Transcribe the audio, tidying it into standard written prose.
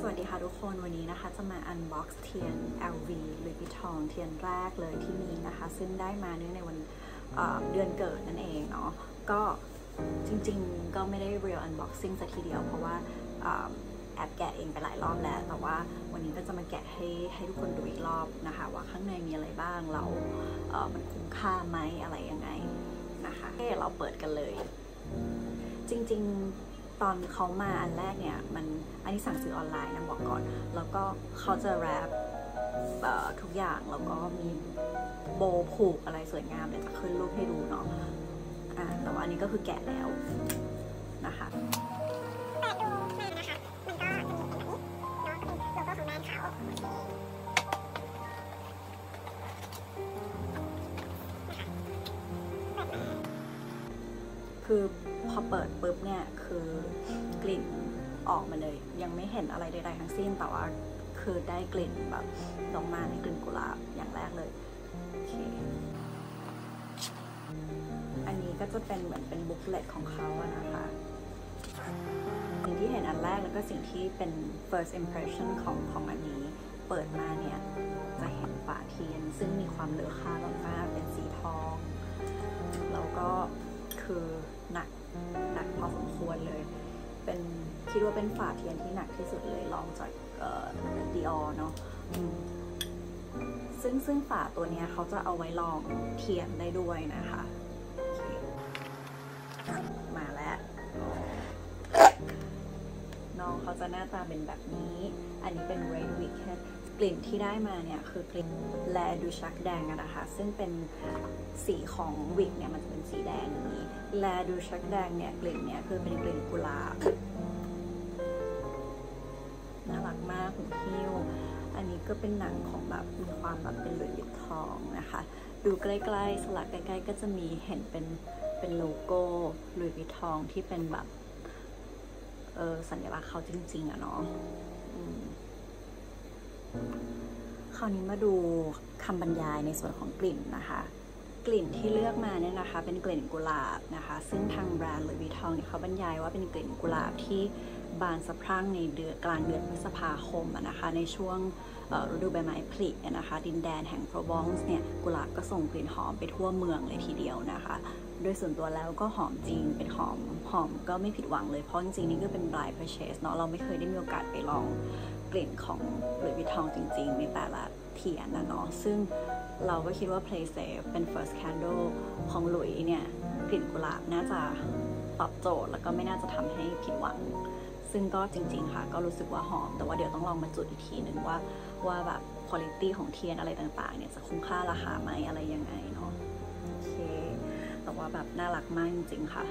สวัสดีค่ะทุกคนวันนี้นะคะจะมา unbox เทียน LV Louis Vuitton เทียนแรกเลยที่มีนะคะซึ่งได้มาเนื่องในวันเดือนเกิดนั่นเองเนาะก็จริงๆก็ไม่ได้ real unboxing สักทีเดียวเพราะว่าแอบแกะเองไปหลายรอบแล้วแต่ว่าวันนี้ก็จะมาแกะให้ทุกคนดูอีกรอบนะคะว่าข้างในมีอะไรบ้างแล้วมันคุ้มค่าไหมอะไรยังไงนะคะให้เราเปิดกันเลยจริงๆตอนเขามาอันแรกเนี่ยมันอันนี้สั่งซื้อออนไลน์นะบอกก่อนแล้วก็เขาจะแรปทุกอย่างแล้วก็มีโบผูกอะไรสวยงามเดี๋ยวจะขึ้นรูปให้ดูเนาะแต่ว่าอันนี้ก็คือแกะแล้วนะคะคือพอเปิดปุ๊บเนี่ยคือกลิ่นออกมาเลยยังไม่เห็นอะไรใดๆทั้งสิ้นแต่ว่าคือได้กลิ่นแบบดอกไม้กลิ่นกุหลาบอย่างแรกเลยโอเคอันนี้ก็จะเป็นเหมือนเป็นบุ๊กเลตของเขาอะนะคะสิ่งที่เห็นอันแรกแล้วก็สิ่งที่เป็น first impression ของอันนี้เปิดมาเนี่ยจะเห็นฝาเทียนซึ่งมีความเหลือค่ามากๆเป็นสีทองแล้วก็คือหนักพอสมควรเลยเป็นคิดว่าเป็นฝาเทียนที่หนักที่สุดเลยลองจากดิออร์เนาะซึ่งฝาตัวเนี้ยเขาจะเอาไว้ลองเทียนได้ด้วยนะคะมาแล้วน้องเขาจะหน้าตาเป็นแบบนี้อันนี้เป็น Red Wicked กลิ่นที่ได้มาเนี่ยคือกลิ่นแลดูชักแดงนะคะซึ่งเป็นสีของวิกเนี่ยมันจะเป็นสีแดงอย่างนี้แลดูชักแดงเนี่ยกลิ่นเนี่ยคือเป็นกลิ่นกุหลาบน่ารักมากคุณคิวอันนี้ก็เป็นหนังของแบบมีความแบบเป็นหลุยส์วิตตองนะคะดูใกล้ๆสลักใกล้ๆก็จะมีเห็นเป็นโลโก้หลุยส์วิตตองที่เป็นแบบสัญลักษณ์เขาจริงๆอะเนาะคราวนี้มาดูคำบรรยายในส่วนของกลิ่นนะคะกลิ่นที่เลือกมาเนี่ยนะคะเป็นกลิ่นกุหลาบนะคะซึ่งทางแบรนด์Louis Vuittonเนี่ยเขาบรรยายว่าเป็นกลิ่นกุหลาบที่บานสะพรั่งในเดือนกลางเดือนพฤษภาคมนะคะในช่วงฤดูใบไม้ผลินะคะดินแดนแห่งโปรบองส์เนี่ยกุหลาบก็ส่งกลิ่นหอมไปทั่วเมืองเลยทีเดียวนะคะโดยส่วนตัวแล้วก็หอมจริงเป็นหอมก็ไม่ผิดหวังเลยเพราะจริงๆนี่ก็เป็น blind purchase เนาะเราไม่เคยได้มีโอกาสไปลองกลิ่นของLouis Vuittonจริงๆในแต่ละเทียนนะเนาะซึ่งเราก็คิดว่า play safe เป็น first candle ของหลุยเนี่ยกลิ่นกุหลาบน่าจะตอบโจทย์แล้วก็ไม่น่าจะทำให้ผิดหวังซึ่งก็จริงๆค่ะก็รู้สึกว่าหอมแต่ว่าเดี๋ยวต้องลองมาจุดอีกทีหนึ่งว่าแบบ quality ของเทียนอะไรต่างๆเนี่ยจะคุ้มค่าราคาไหมอะไรยังไงเนาะโอเคแต่ว่าแบบน่ารักมากจริงๆค่ะ